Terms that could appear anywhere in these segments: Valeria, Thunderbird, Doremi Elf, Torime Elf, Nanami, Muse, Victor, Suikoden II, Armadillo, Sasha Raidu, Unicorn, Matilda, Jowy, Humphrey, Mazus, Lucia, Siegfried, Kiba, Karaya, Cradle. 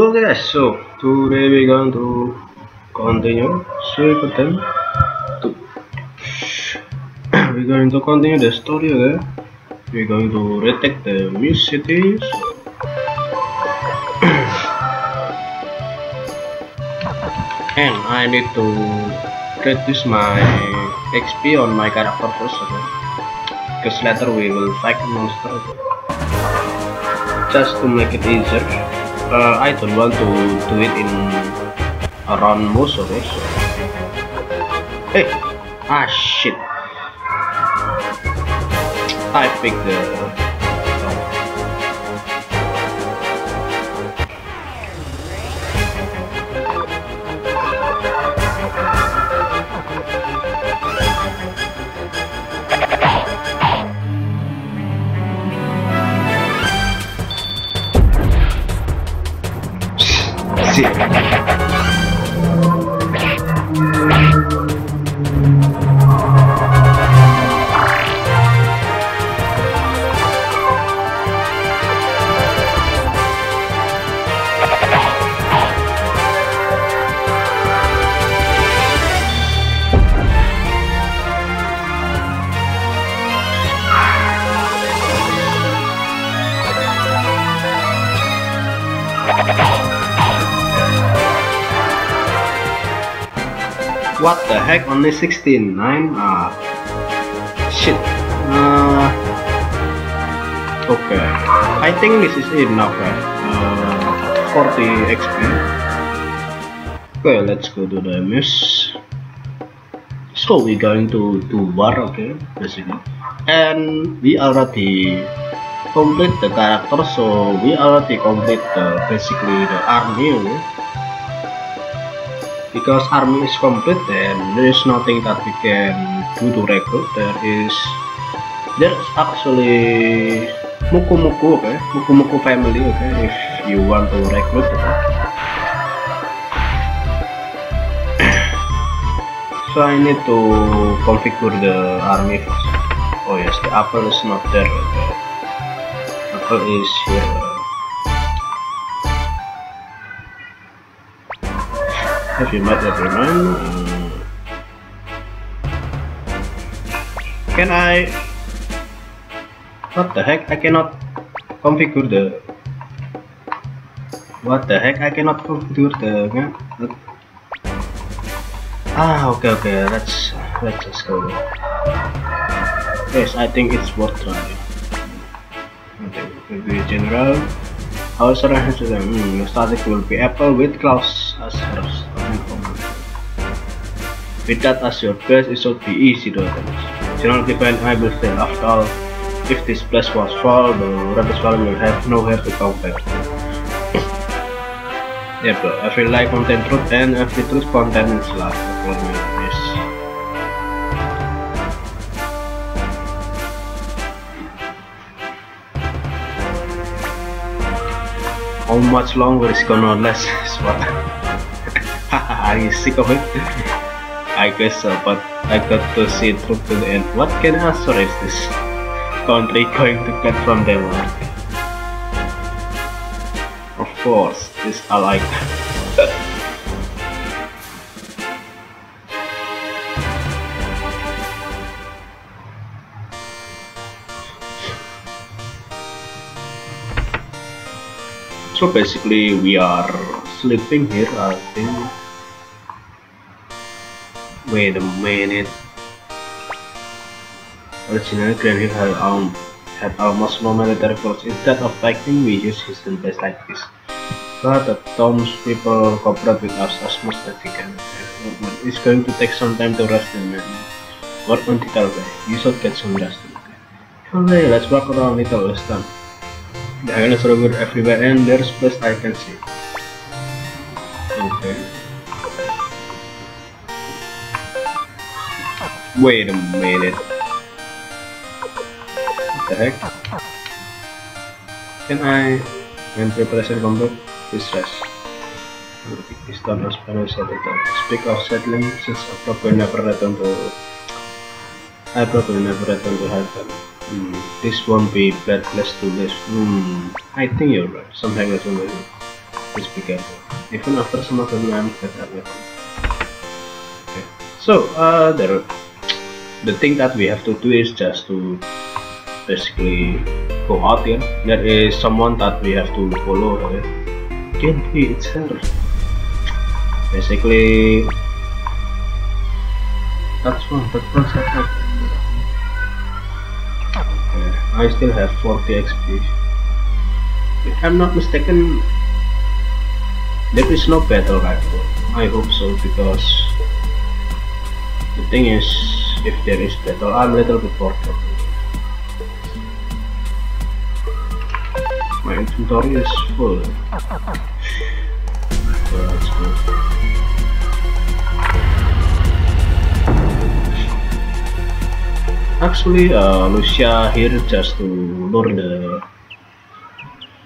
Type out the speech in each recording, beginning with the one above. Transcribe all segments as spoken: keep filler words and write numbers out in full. Well guys, so today we're going to continue Suikoden two. We're going to continue the story there. We're going to retake the Muse cities. And I need to reduce my X P on my character first, okay? Because later we will fight monster, just to make it easier. Uh, I don't want to do it in around most of it. Hey! Ah shit! I picked the... What the heck, only sixteen, nine? Ah, shit. Uh, okay, I think this is enough, right? Uh, forty X P. Okay, let's go to the Muse. So we're going to do war, okay, basically. And we already complete the character, so we already complete the, basically the army, okay? Because army is complete, then there is nothing that we can do to recruit. There is, there is actually Muku-Muku, okay, Muku-Muku family, okay, if you want to recruit. Okay? So I need to configure the army first. Oh yes, the apple is not there. Okay? Apple is here. Have you met everyone? Can I... What the heck? I cannot configure the... What the heck? I cannot configure the... Ah, okay, okay. Let's let's just go. Yes, I think it's worth trying. Okay, maybe general. Our surroundings to them. Hmm, static will be apple with claws as first. With that as your place, it should be easy to attend. General event I will stay. After all, if this place was full, the rebels will have nowhere to come back. Yep, yeah, every lie contains truth and every truth contains love. How much longer is gonna last? Are you sick of it? I guess so, but I got to see it through to the end. What can I answer is this country going to get from them? Of course, this I like. So basically, we are sleeping here, I think. Wait a minute. Originally, Cradle had, um, had almost no military force. Instead of fighting, we use system based like this. But the Tom's people cooperate with us as much as they can. It's going to take some time to rest them, man. Work on the Karaya. You should get some rest. Okay, let's walk around Little Western. The island is rumored everywhere, and there's place I can see. Okay. Wait a minute. What the heck? Can I... When preparation complete, please rest. It's done as far as I speak of settling since I probably never return to... I probably never return to heaven. Hmm. This won't be a bad place to live. Hmm. I think you're right. Somehow it's already. is bigger, even after some of the dynamics that are left. Okay. So uh, there, the thing that we have to do is just to basically go out here. There is someone that we have to follow here. Can't be it's her. Basically, that's one. That one's happened. Okay. I still have forty X P. If I'm not mistaken, there is no battle rifle. I hope so, because the thing is, if there is battle, I'm a little bit bored. My inventory is full. Well, that's good. Actually, uh, Lucia here just to lure the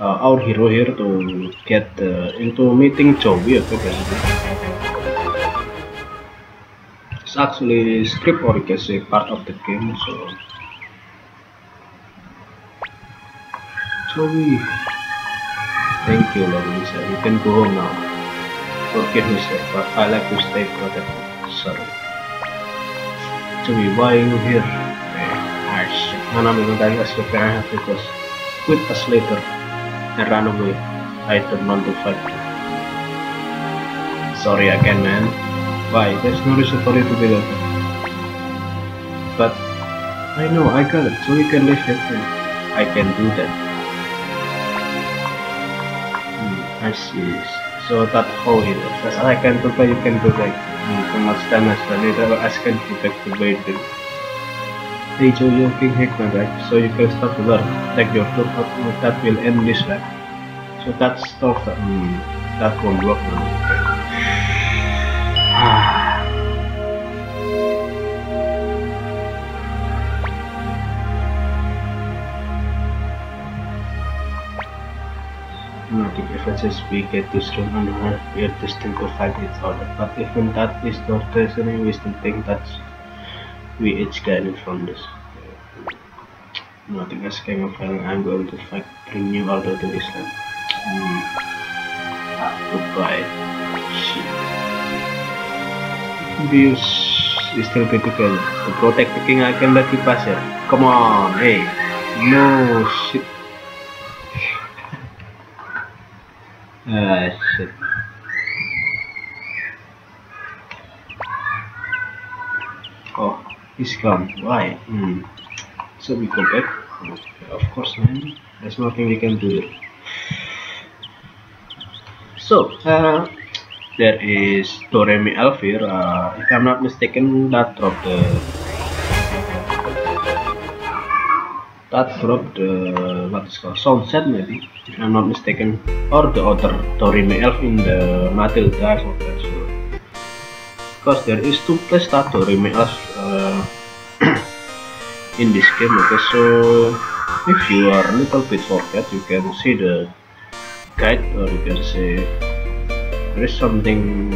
Uh, our hero here to get uh, into meeting Jowy, okay, basically. It's actually script, or you can say part of the game, so... Jowy... Thank you, Lisa. You can go home now. Forgive me, sir, but I like to stay protected. Sorry. Jowy, why are you here? I should... Nanami will die as your parent because... Quit us later. And ran away. I don't want to fight. Sorry again, man. Why? There's no reason for you to be there. But I know I got it, so you can live here. I can do that. Hmm, I see. So that how it is. As I can do that, you can do that. Hmm, too much damage. The leader as can do back to waiting. Hey Joe, you're King Hickman, right? So you can start to learn. Take your club up, that will end this life. So that's stuff that, mm, that won't work now. Okay. Ah. Now the difference is we get this room and we are destined to fight each other. But even that is not treasury, we still think that's... We each get it from this. Nothing else came of failing. I'm going to fight, bring you order to this land. Mm. Ah, goodbye. Shit. We is still be together. To protect the king, I can let you pass here. Come on, hey. No, shit. Ah, shit. Oh. He's gone. Why? Hmm. So we go back. Okay, of course, man. There's nothing we can do. So, uh, there is Doremi Elf here. Uh, if I'm not mistaken, that dropped the that dropped the what is called sunset, maybe. If I'm not mistaken, or the other Doremi Elf in the Matilda. Because there is two places that Torime Elf uh, in this game, okay, so if you are a little bit forget, you can see the guide, or you can say there is something,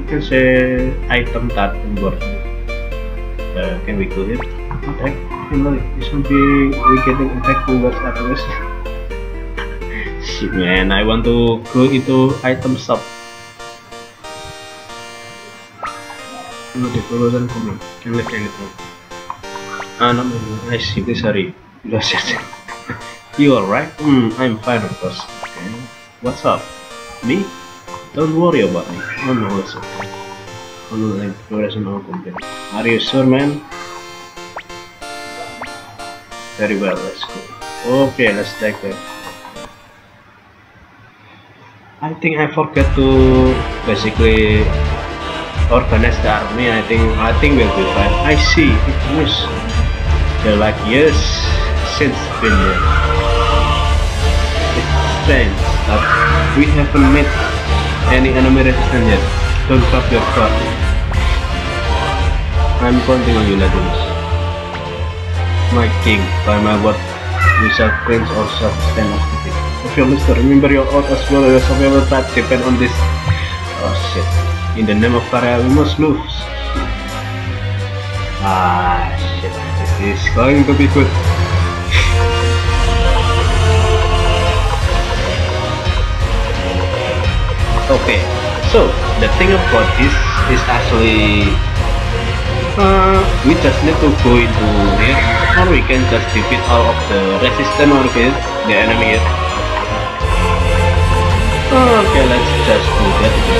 you can say item that import. Uh, can we go here? Attack, you know, it should be we getting attack towards at least. Shit man, I want to go into item shop. Doesn't come can lift anything. Ah no, no, no, I see. Sorry, you alright? Mm, I'm fine of course. Okay. What's up? Me? Don't worry about me. Oh no, that's okay. Oh no, like progression or complain. Are you sure, man? Very well. Let's go. Okay, let's take that. I think I forgot to basically organize the army. I think I think we'll be fine. I see it was they're like years since been there. It's strange that we haven't met any enemy resistance yet. Don't drop your guard. I'm counting on you, legends. My king, by my word, we shall cleanse ourselves stand up to it. If you must remember your oath as well as your survival type depend on this. Oh shit. In the name of Karaya, we must lose. Ah, shit. This is going to be good. Okay, so the thing about this is actually uh, we just need to go into here, or we can just defeat all of the resistance or the enemy here. Okay, let's just do that again.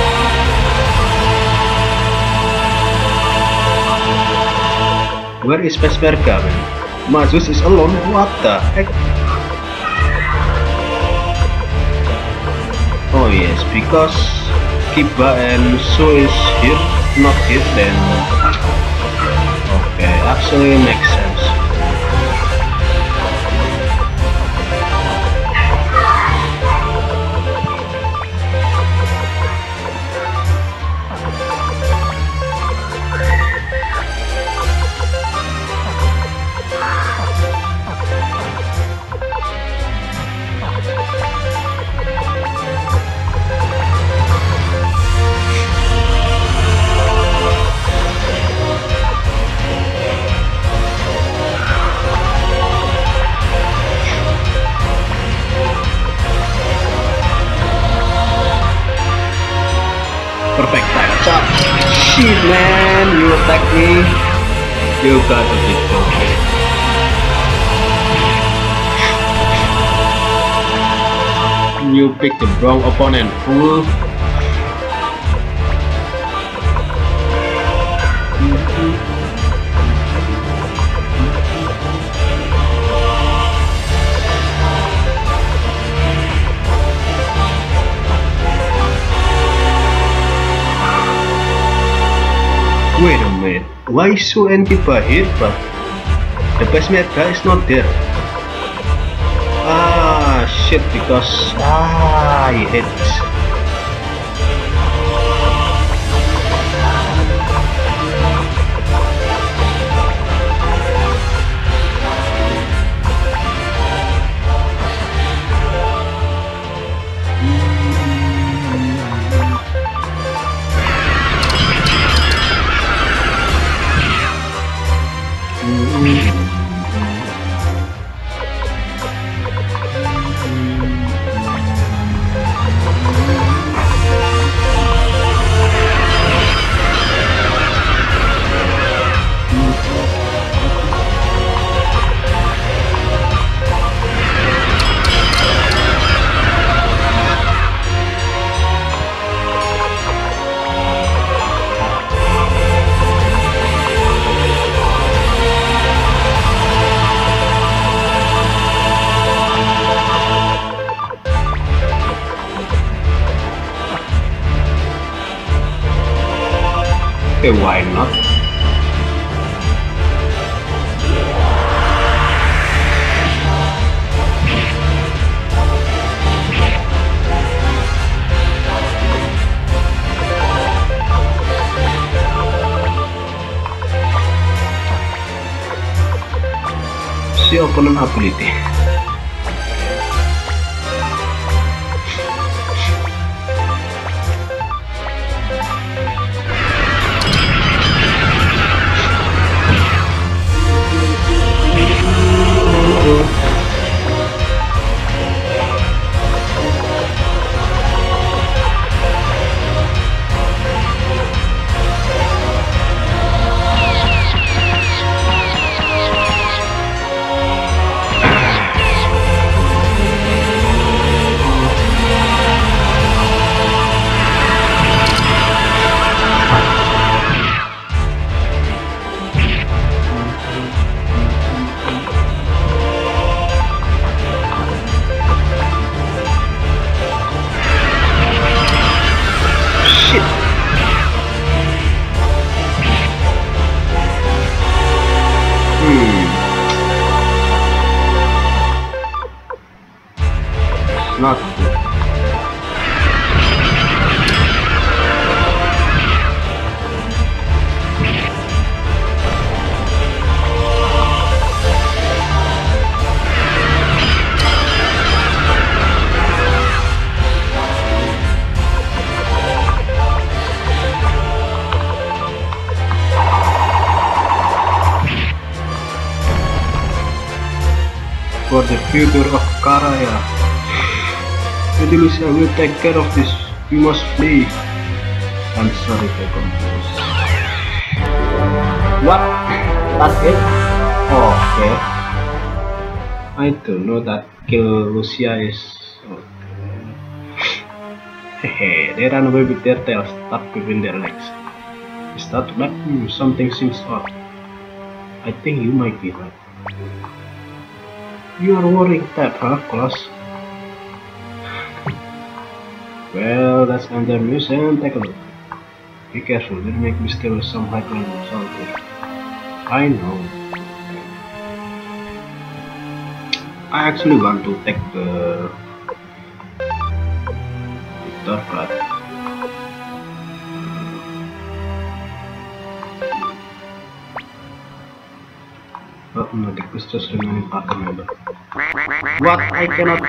Where is Space Bear coming? Mazus is alone, what the heck? Oh yes, because Kiba and Sue is here, not here then. Okay, actually makes sense. Perfect time. Stop. Shit man, you attack me. You got a big problem. You pick the wrong opponent, fool. Wait a minute, why is Sue and Kiba here but the best mate guy is not there? Ah shit, because ah, I hate this. Okay, why not? See opponent ability. For the future of Karaya, Lucia will take care of this. You must flee. I'm sorry for confused. What? That's it? Oh, okay. I don't know that kill Lucia is... Okay. Hehe, they ran away with their tails stuck between their legs. Is that right? Hmm, something seems odd. I think you might be right. You are worrying that, huh, class? Well, let's enter Muse and take a look. Be careful, they'll make me steal some high ground or something. I know. I actually want to take the... Victor card. But no, the crystals remaining part member. What? I cannot...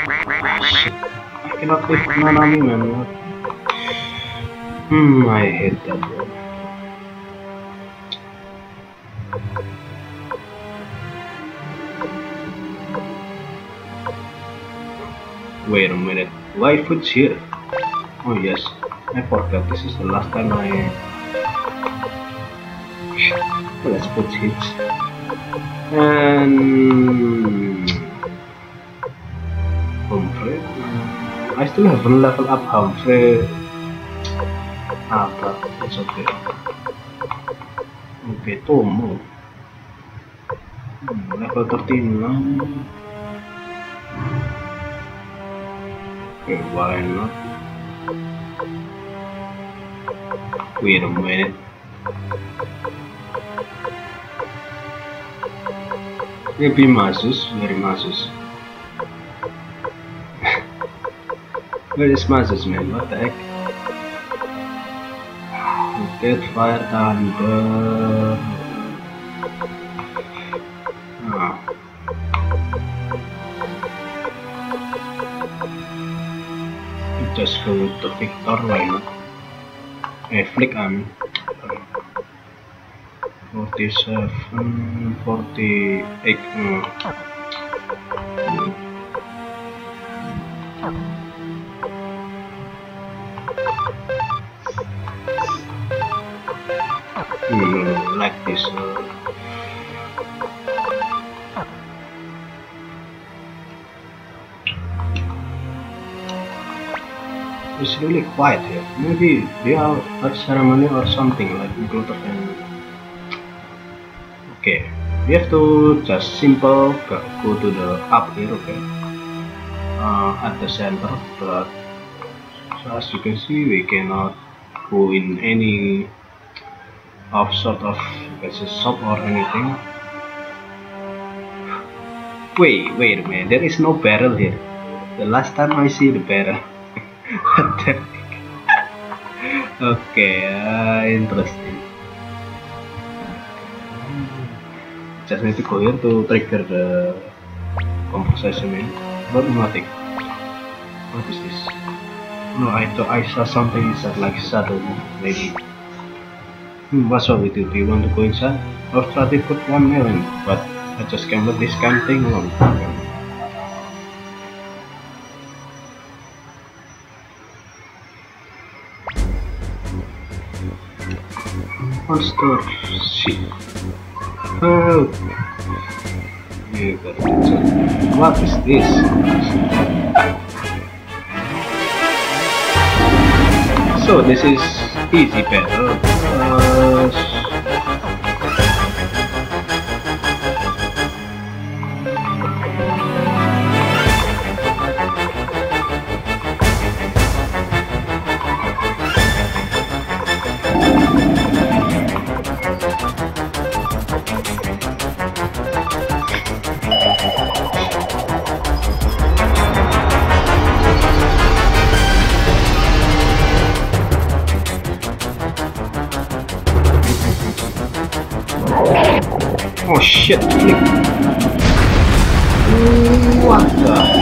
Oh, shit. I cannot click Nanami, man. Hmm, I hate that bro. Wait a minute, why food's here? Oh yes, I forgot, this is the last time I... Let's put hits. And... Humphrey? I still haven't leveled up Humphrey. Ah, but it's okay. Okay, two more. Hmm, level thirteen now. Okay, why not? Wait a minute. Maybe Mazus, very Mazus. Where is Mazus, man? What the heck? Get fire thunder. Ah. Just go with the Victor, why not? I flick on forty-seven, forty-eight. No. Like this. It's really quiet here. Maybe they are at ceremony or something like the group of them. Okay, we have to just simple go to the up here. Okay, uh, at the center. But so as you can see, we cannot go in any of sort of, let's say, shop or anything. Wait, wait a minute, there is no barrel here. The last time I see the barrel. What the heck? Okay, uh, interesting. Just need to go here to trigger the conversation in. But nothing. What is this? No, I thought I saw something inside, like shadow, maybe. Hmm, what's up with you? Do you want to go inside? I've tried to put one million, but I just can't put this kind of thing on. Monster shit. Help! You got it. What is this? So this is easy battle. Oh shit, flick. What the?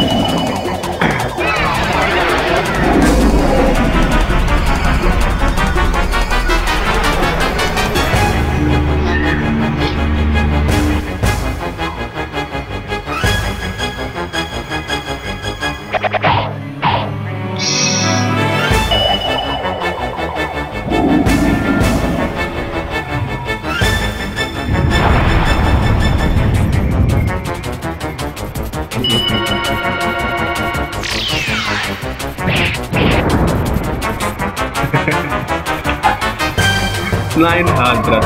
nine hundred.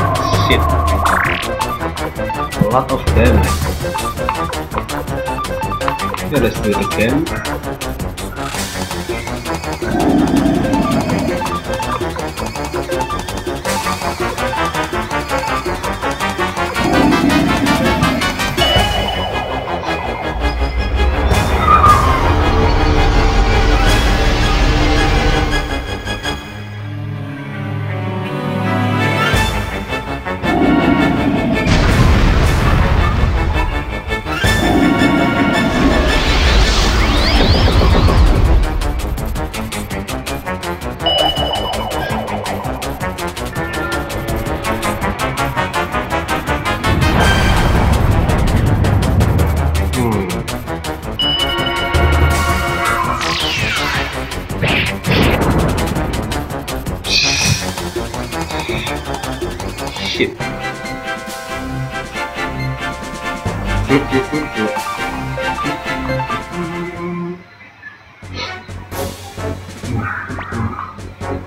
Shit. A lot of damage. Yeah, let's do it again.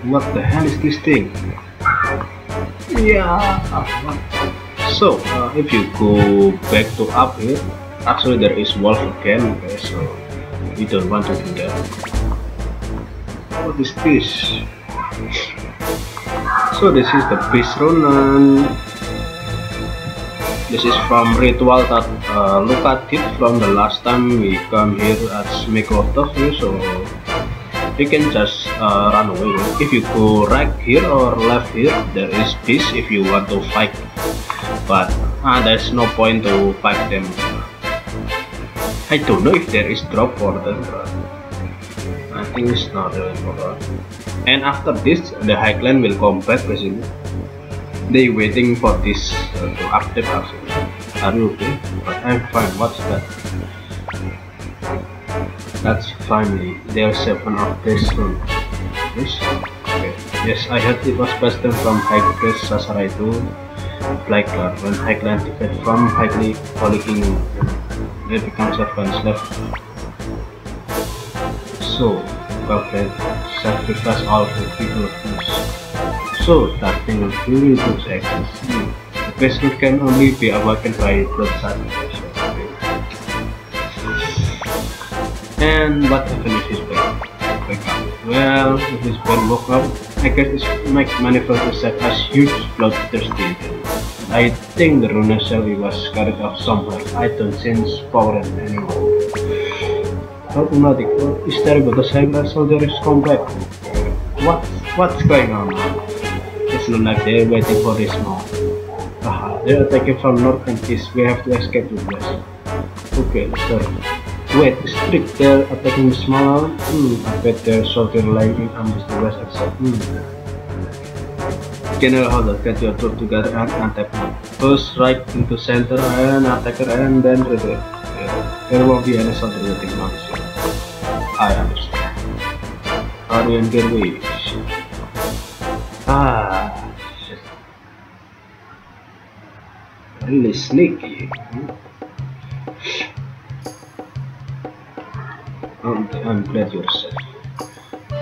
What the hell is this thing? Yeah. So uh, if you go back to up here, actually there is wolf again, okay, so we don't want to do that. What is this? So this is the beast Ronan. This is from ritual that uh, Luca did from the last time we come here at Smikotov, so you can just uh, run away. If you go right here or left here, there is beast if you want to fight, but uh, there's no point to fight them. I don't know if there is drop for them, but I think it's not really important. And after this, the high clan will come back basically. They waiting for this uh, to activate us. Are you okay? But I'm fine. What's that? That's finally, there are seven of this room. Yes? Okay. Yes, I heard it was custom from High Class Sasha Raidu Black Clan. When High Clan defeat from High Class Holy King, they become servants left. So, perfect, sacrifice all the people of this. So, that thing will really good access. Hmm. The basement can only be awakened by blood sacrifice. And what happened if his bed wake up? Well, if his bed woke up, I guess it makes manifest itself as huge bloodthirsty. I think the Runa Selvi was carried off somewhere. I don't sense power anymore. Automatic, what is terrible? The cyber soldier is complex. What? What's going on now? It's not like they're waiting for this now. Haha, they're attacking from north and east. We have to escape with this. Okay, let's go. Wait, strict there attacking small. Hmm, I bet their soldier lying in ambush the west except. Hmm. General Holder, get your troop together and attack me. First, right into center and attacker and then retreat. Yeah. There won't be any soldier waiting on this one. I understand. Are you in their way? Shit. Ah, shit. Really sneaky. Hmm? I'm glad you're safe.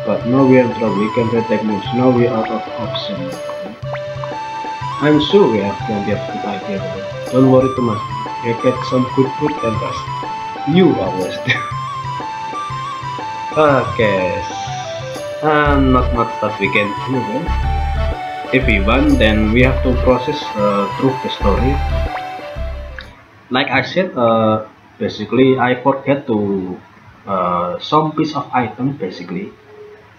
But now we are in trouble, we can't attack moves, now we are out of option. I'm sure we have plenty of good ideas. Don't worry too much, you'll get some good food and rest. You are lost. Okay, um, not much that we can do. Well, if we want, then we have to process uh, through the story. Like I said, uh, basically I forget to Uh, some piece of item basically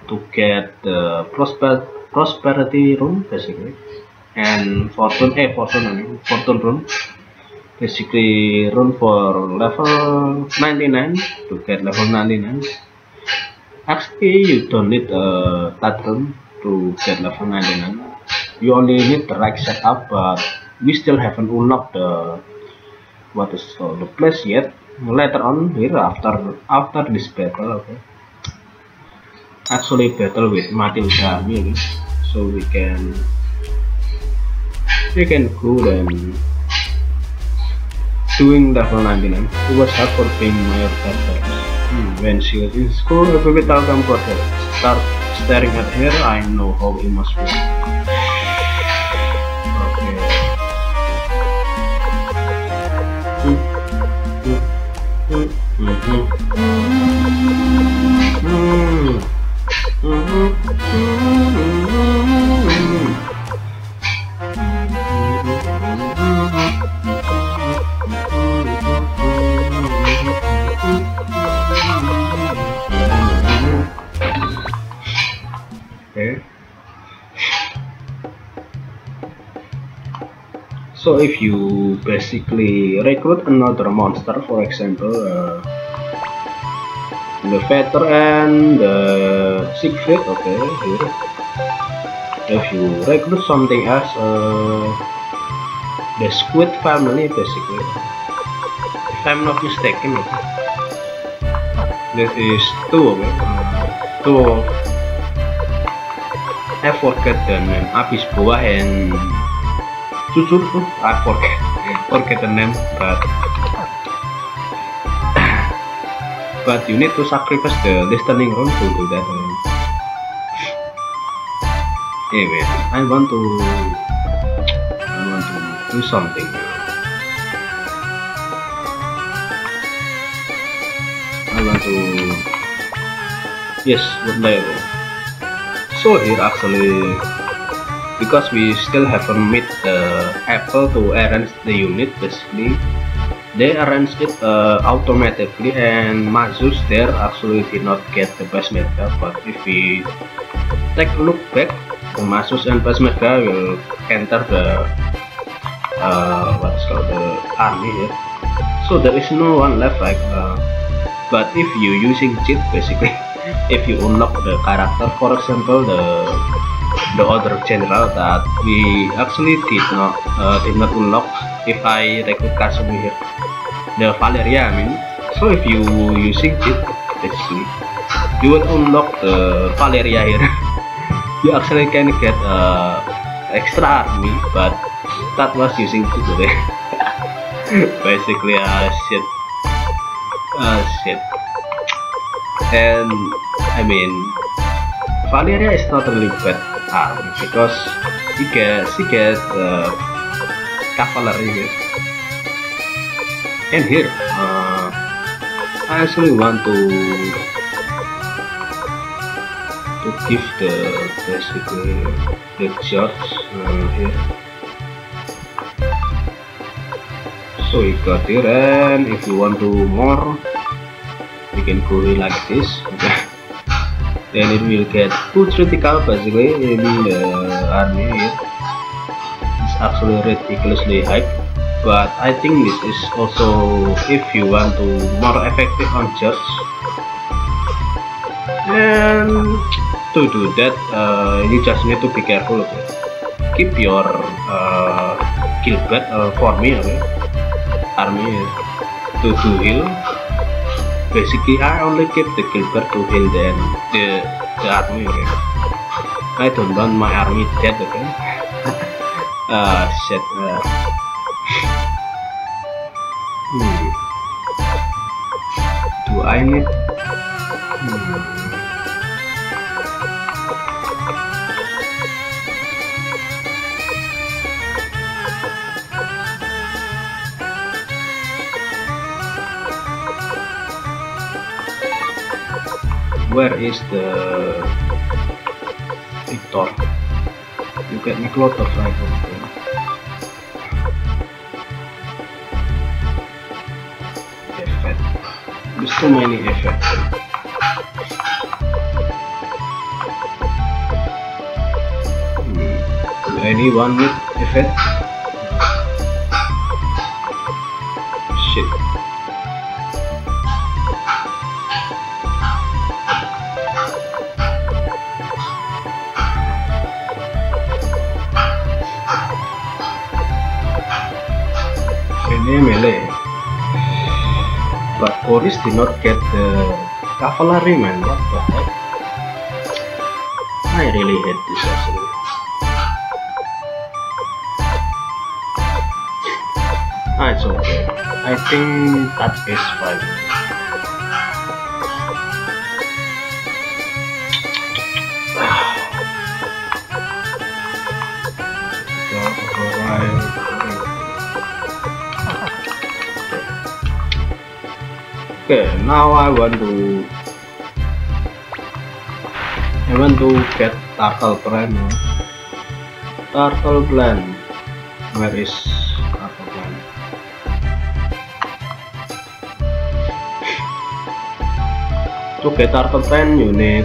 to get the prosper prosperity room basically, and fortune eh fortune fortune room basically, room for level ninety-nine to get level ninety-nine. Actually you don't need uh, that room to get level ninety-nine, you only need the right setup, but we still haven't unlocked the what is called the place yet. Later on here after after this battle, okay. Actually battle with Matilda, maybe. So we can we can go and doing level ninety-nine. It was hard for being my character. Hmm. When she was in school, every without comfort, start staring at her. I know how it must be. So if you basically recruit another monster, for example uh, the Vetter and the Siegfried, okay, here. If you recruit something else, uh, the Squid family basically, if I'm not mistaken, this is two, okay? Two. I forget the name. Abis buah and Cucu, I forget, forget the name, but but you need to sacrifice the listening room to do that. Anyway, I want to, I want to do something. I want to, yes, what later. So here actually, because we still haven't met the Apple to arrange the unit, basically they arranged it uh, automatically, and Mazus there actually did not get the Pacemaker. But if we take a look back, the Mazus and Pacemaker will enter the uh, what's called the army here. So there is no one left, like uh, but if you using cheat basically, if you unlock the character, for example the the other general that we actually did not uh, did not unlock, if I recruit Kasumi here, the Valeria I mean. So if you using it basically, you will unlock the Valeria here. You actually can get uh, extra army, but that was using it today. Basically uh, shit uh, shit and I mean Valeria is not really bad army because she get she get uh, cavalry here. And here uh, I actually want to to give the basically the George uh, here. So you got here, and if you want to more, you can go here like this. Okay. Then it will get two critical basically in the army here. It's actually ridiculously high, but I think this is also if you want to more effective on church. And to do that uh, you just need to be careful, okay? Keep your uh, kill bed uh, for me, okay? Army to do heal. Basically, I only keep the Gilbert to heal the, the, the army, okay? I don't want my army dead, okay? Ah, uh, shit. Uh. Hmm. Do I need... Hmm. Where is the Victor? You get me closer, right? Okay. Effect. There's too many effects. Hmm. Anyone with effect? Shit. Melee, but Boris did not get the cavalry, man. What the heck? I really hate this actually. Ah, it's okay. I think that is fine. Okay, now I want to I want to get turtle plan. Turtle plan. Where is turtle plan? To get turtle plan, you need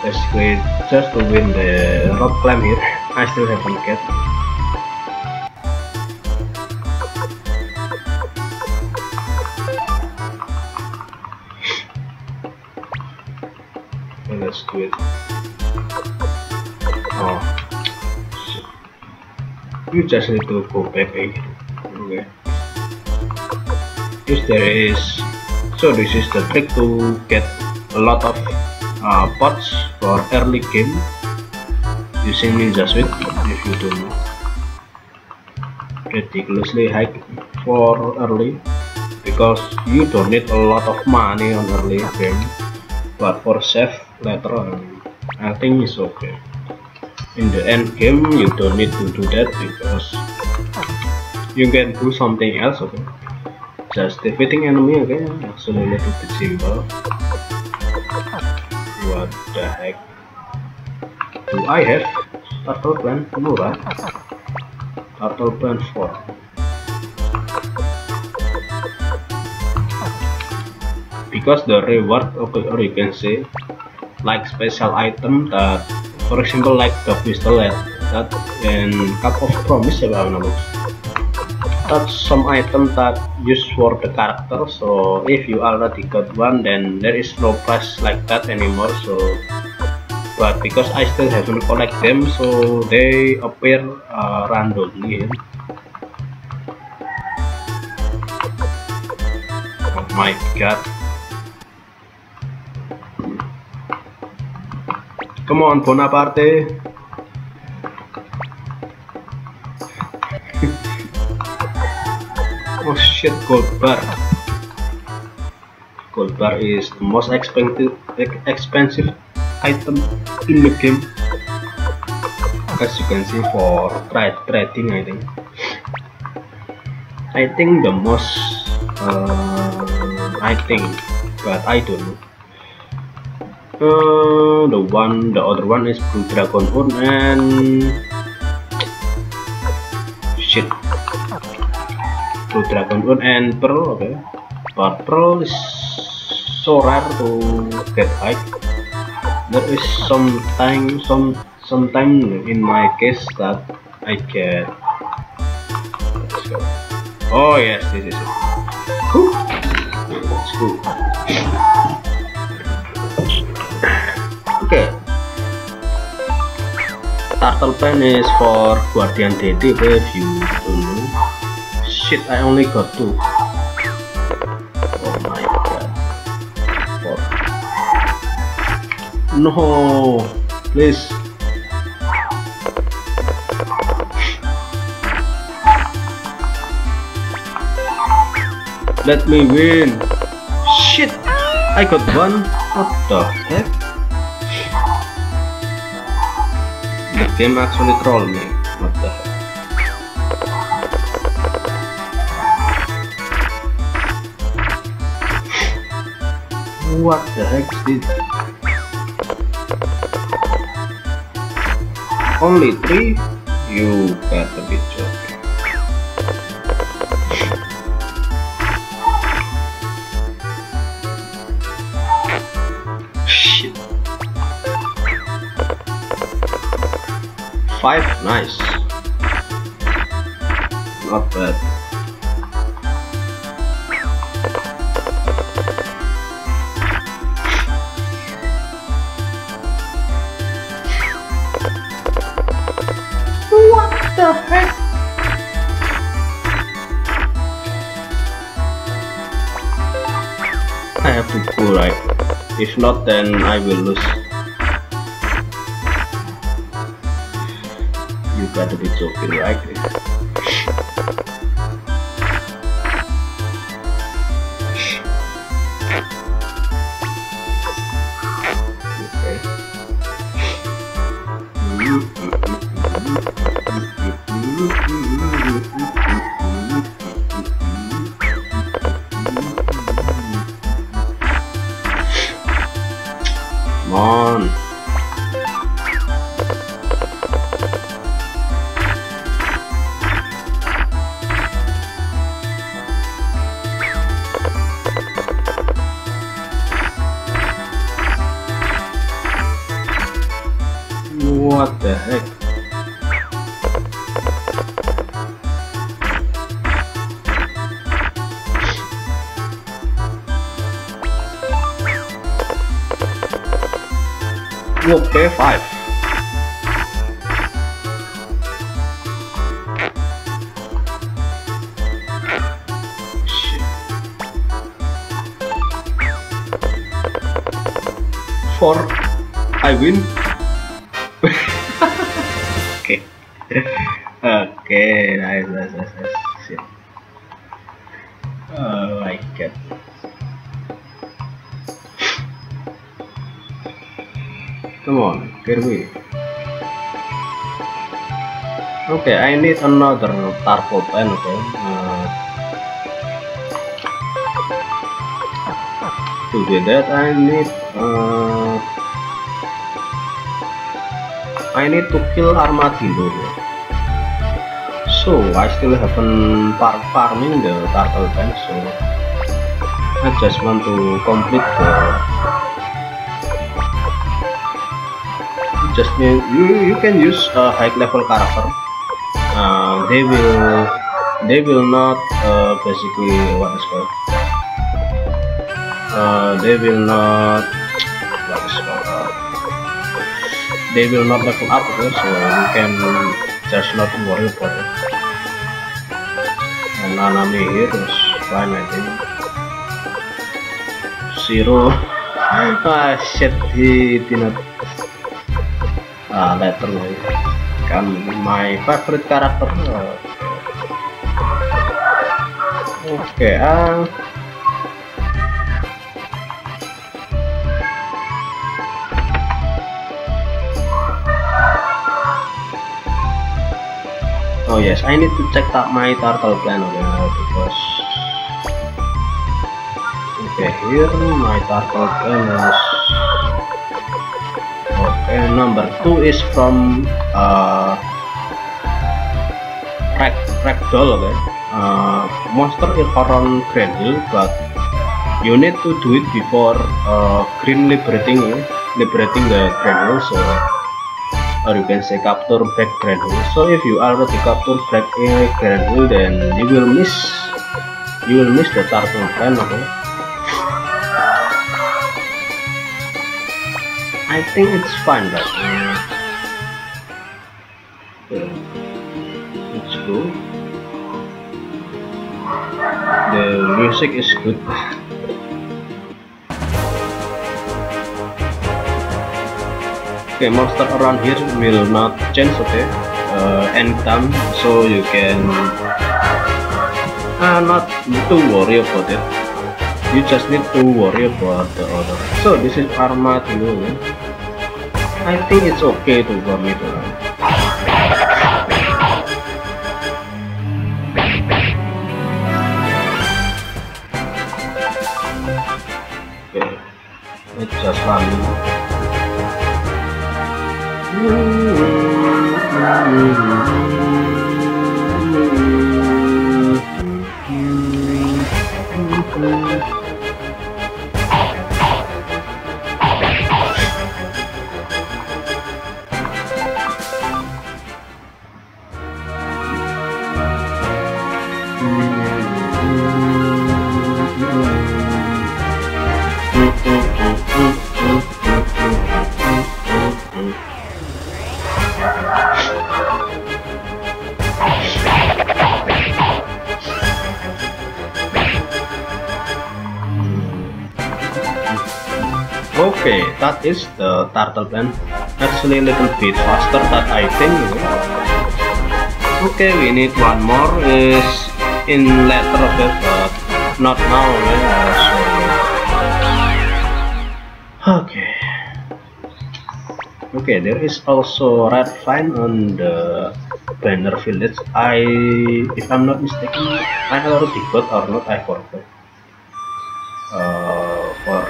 basically just to win the rock climb here. I still haven't get. quit. Oh, shit. You just need to go back again. Okay. If there is, so this is the trick to get a lot of uh, pots for early game using Ninja Switch. If you don't ridiculously high for early, because you don't need a lot of money on early game, but for save later on, I think it's okay. In the end game, you don't need to do that because you can do something else. Okay. Just defeating enemy, okay, actually a little bit simple. What the heck? Do I have turtle plan? No, right? Turtle plan four. Because the reward, okay, or you can say, like special item that, for example, like the pistol that, that and cup of promise, if I remember. That's some item that used for the character, so if you already got one then there is no price like that anymore. So but because I still haven't collect them, so they appear uh, randomly. Oh my god, come on Bonaparte. Oh shit, gold bar. Gold bar is the most expensive expensive item in the game, as you can see, for trade trading. I think I think the most uh, I think, but I don't know. Uh, the one, the other one is Blue Dragon Horn and shit. Dragon Bone and Pearl, okay, but Pearl is so rare to get high. There is some time, some some time in my case that I get. Let's go. Oh yes, this is it. Woo. Let's go. Okay. Turtle Pen is for Guardian Deity, okay, if you don't know. Shit, I only got two. Oh my god. Four. No, please. Let me win. Shit, I got one. What the heck? The game actually trolled me. What the heck? What the heck is this? Only three? You better be joking. Shit. Five? Nice. Not bad. I have to go right. If not, then I will lose. You gotta be joking, right? Okay. Mm-hmm. will pay five. Shit. Four. I win. Okay. Okay. Nice. Nice. Nice. Nice. Shit. Oh my god. Come on, get away. Okay, I need another purple pen, okay. Uh, to do that, I need... Uh, I need to kill Armadillo. So, I still haven't far farming the turtle pen, so... I just want to complete the... Just you, you can use a uh, high level character. Uh, they will, they will not uh, basically what is called. Uh, they will not what is called. Uh, they will not level up, okay? So you can just not worry about it. And Nanami here is fine, I think. Zero. Ah shit, he did not. Ah, letter like can my favorite character. Okay, ah. Uh, oh yes, I need to check that my turtle plan again, because okay, here my turtle plan is. And number two is from uh, Ragdoll, okay? Uh, monster is around Cradle, but you need to do it before uh, Green liberating liberating the Cradle, so or you can say capture back Cradle. So if you already capture back a Cradle, then you will miss you will miss the turtle plan, okay? I think it's fine, but okay. Let's go. The music is good. Okay, monster around here will not change, okay, uh, anytime, so you can uh, not need to worry about it. You just need to worry about the order. So this is Armadillo. I think it's okay to go mid round. Okay, let's just run. Okay, that is the turtle plan. Actually, a little bit faster than I think. Okay, we need one more. Is in later, but not now. Okay. Okay, there is also red vine on the banner village. I, if I'm not mistaken, I already got or not? I forgot. Uh, for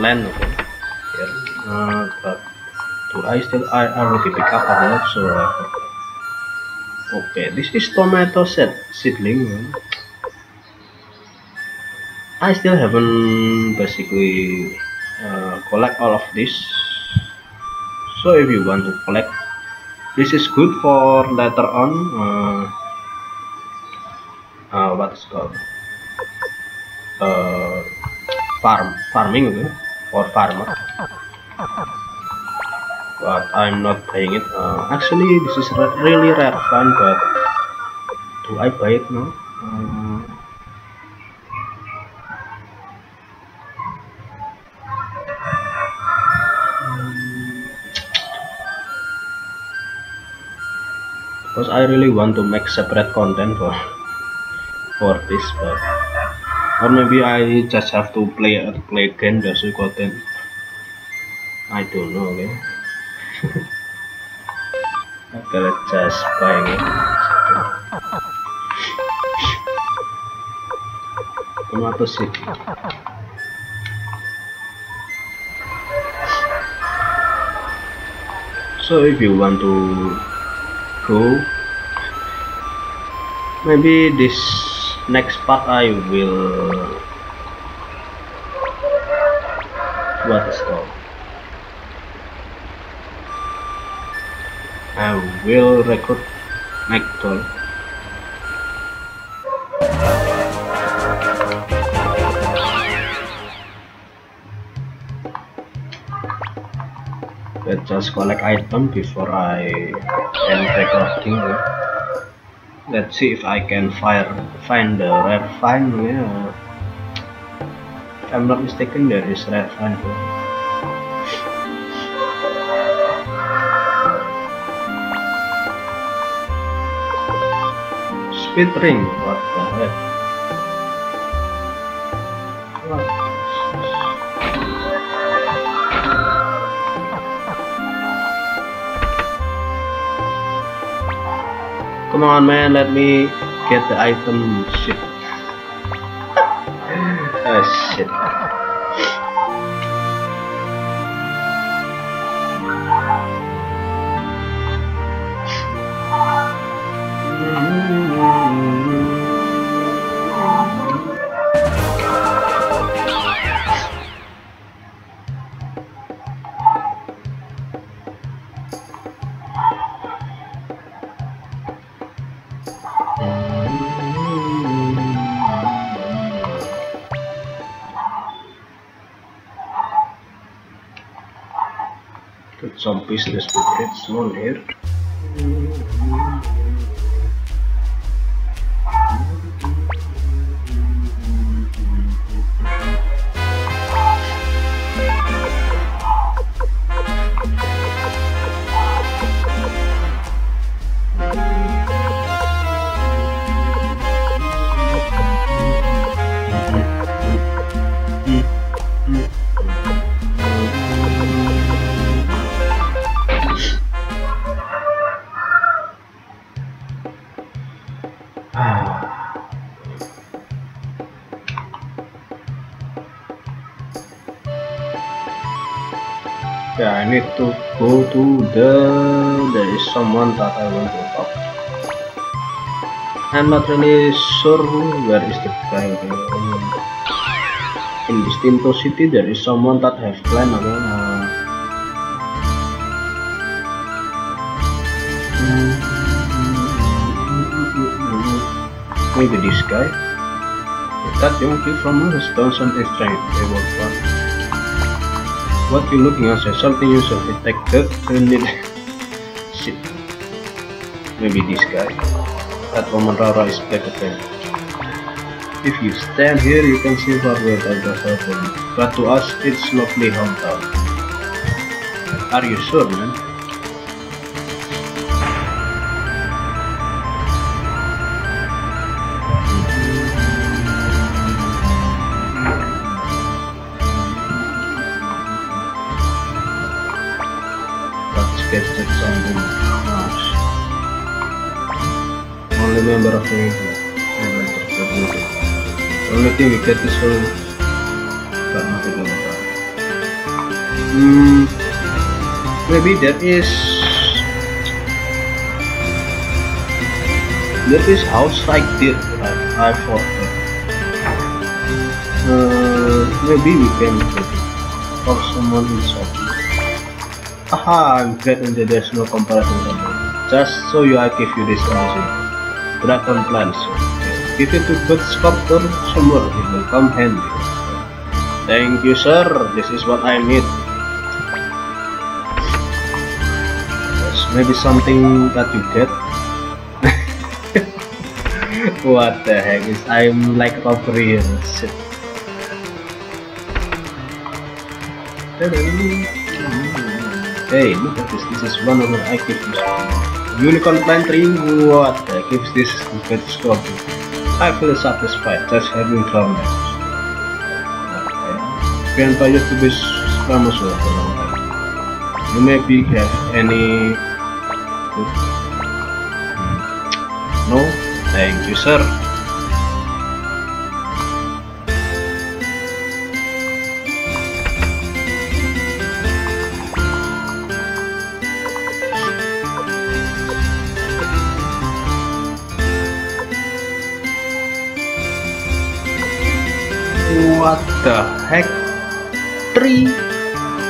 land, okay. Uh, but do I still I already pick up a lot, so uh, okay, this is tomato set seedling. I still haven't basically uh, collect all of this, so if you want to collect, this is good for later on. Uh, uh, what's called uh, farm farming, okay? Or farmer. but I'm not playing it. Uh, actually, this is really rare fun, but do I play it now? Um, because I really want to make separate content for for this, but or maybe I just have to play a play again the Suikoden. I don't know, okay. Okay, let's just buying it. Tomato seed. So if you want to go, maybe this next part I will. What is called? I will record Ragdoll. Let's just collect item before I end recording. Let's see if I can fire find the rare find. Yeah. If I'm not mistaken, there is rare find. Speed ring, what the heck? What? Come on, man, let me get the item. Shit. Oh shit. Some business to get small here. Yeah, I need to go to the... There is someone that I want to talk. I'm not really sure where is the guy. In this Tinto City there is someone that has planned again. Maybe this guy. Is that young kid from us? Don't something strange. They will come. What you looking at? Something you should detect it. Shit. Maybe this guy. That woman Rara is back again. If you stand here, you can see far away at the circle. But to us, it's lovely hometown. Are you sure, man? Only member of the community. Only thing we get is all, but nothing on the Hmm. Maybe that is that is house like this. I thought. Uh, maybe we can get it for someone in shop. Aha, I'm glad that there's no comparison level. Just so you, I give you this amazing dragon plants. Give it to good sculptor somewhere, it will come handy. Thank you, sir. This is what I need. Maybe something that you get. What the heck is I'm like Humphrey and shit. Hey, look at this, this is one of the active Unicorn Pantry, what the heck is this compared to Scorpion? I feel satisfied just having found it. Okay. Grandpa used to be spammer for a long time. You maybe have any... Hmm. No? Thank you, sir. What the heck? Three?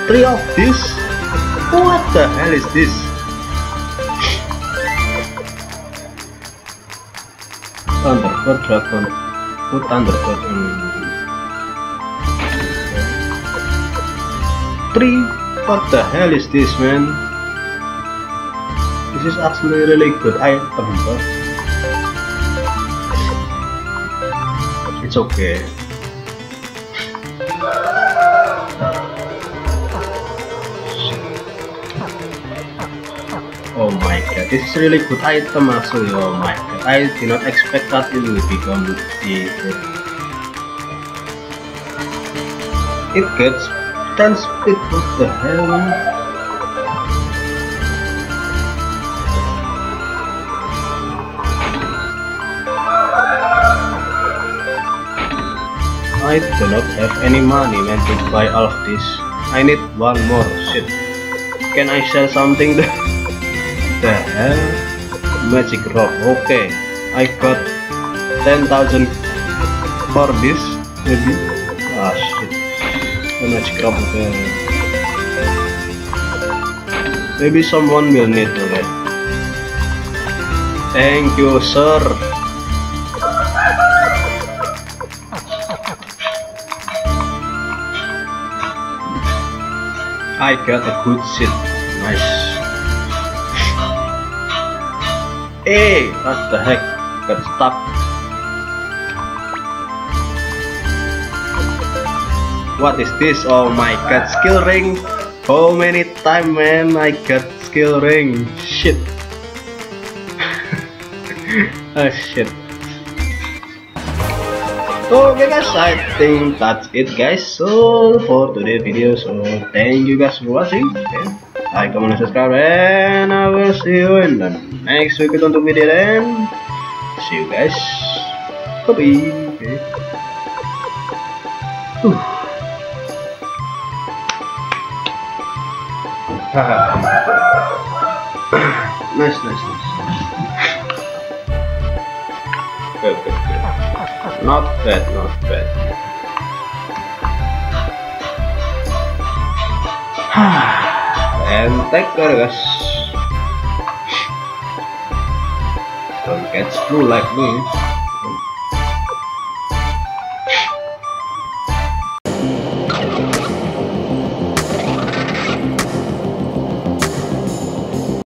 Three of this? What the hell is this? Thunderbird dragon. Put Thunderbird in. Three? What the hell is this, man? This is actually really good. I remember. It's okay. Oh my god, this is really good item actually, oh my god, I did not expect that it will become the... It gets ten speed, what the hell man? I do not have any money man to buy all of this. I need one more, shit. Can I sell something there? The hell? Magic rock. Okay, I got ten thousand for this. Maybe. Ah shit. The magic rock. Okay. Maybe someone will need to get. Thank you, sir. I got a good shit. Nice. Hey, what the heck? Got stuck. What is this? Oh my god, skill ring. How many time man I got skill ring? Shit. Oh shit. Okay guys, I think that's it guys. So for today's video, so thank you guys for watching. Okay. Like, comment, and subscribe, and I will see you in the next Suikoden two video. Then, see you guys. Bye. Okay. Nice, nice, nice. Good, good, good. Not bad, not bad. And take care guys. Don't get screwed like me.